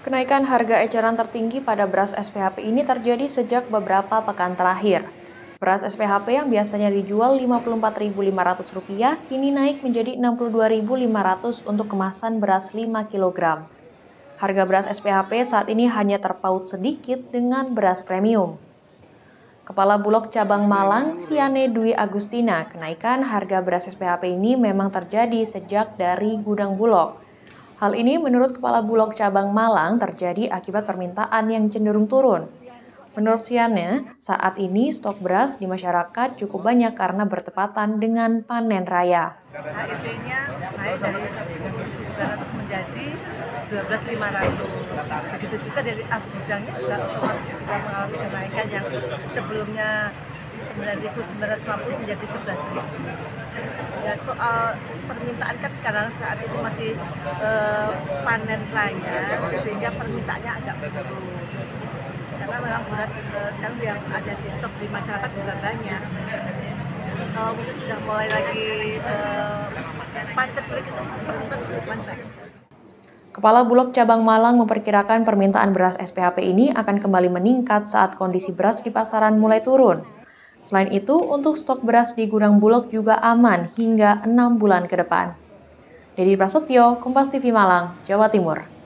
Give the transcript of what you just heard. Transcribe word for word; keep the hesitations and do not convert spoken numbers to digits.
Kenaikan harga eceran tertinggi pada beras S P H P ini terjadi sejak beberapa pekan terakhir. Beras S P H P yang biasanya dijual lima puluh empat ribu lima ratus rupiah kini naik menjadi enam puluh dua ribu lima ratus rupiah untuk kemasan beras lima kilogram. Harga beras S P H P saat ini hanya terpaut sedikit dengan beras premium. Kepala Bulog Cabang Malang, Sianne Dwi Agustina, kenaikan harga beras S P H P ini memang terjadi sejak dari gudang Bulog. Hal ini menurut Kepala Bulog Cabang Malang terjadi akibat permintaan yang cenderung turun. Menurut Sianne, saat ini stok beras di masyarakat cukup banyak karena bertepatan dengan panen raya. H I P-nya naik dari seribu sembilan ratus menjadi dua belas ribu lima ratus. Begitu juga dari gudangnya juga otomatis juga mengalami kenaikan yang sebelumnya sembilan ribu sembilan ratus lima puluh menjadi sebelas ribu. Ya, soal permintaan kan karena saat ini masih eh, panen raya sehingga permintaannya agak menurun. Karena memang beras sekarang yang ada di stok di masyarakat juga banyak. Kalau mungkin sudah mulai lagi eh, pancet beli itu permintaan sebelumnya banyak. Kepala Bulog Cabang Malang memperkirakan permintaan beras S P H P ini akan kembali meningkat saat kondisi beras di pasaran mulai turun. Selain itu, untuk stok beras di gudang Bulog juga aman hingga enam bulan ke depan. Dedy Prasetyo, Kompas T V Malang, Jawa Timur.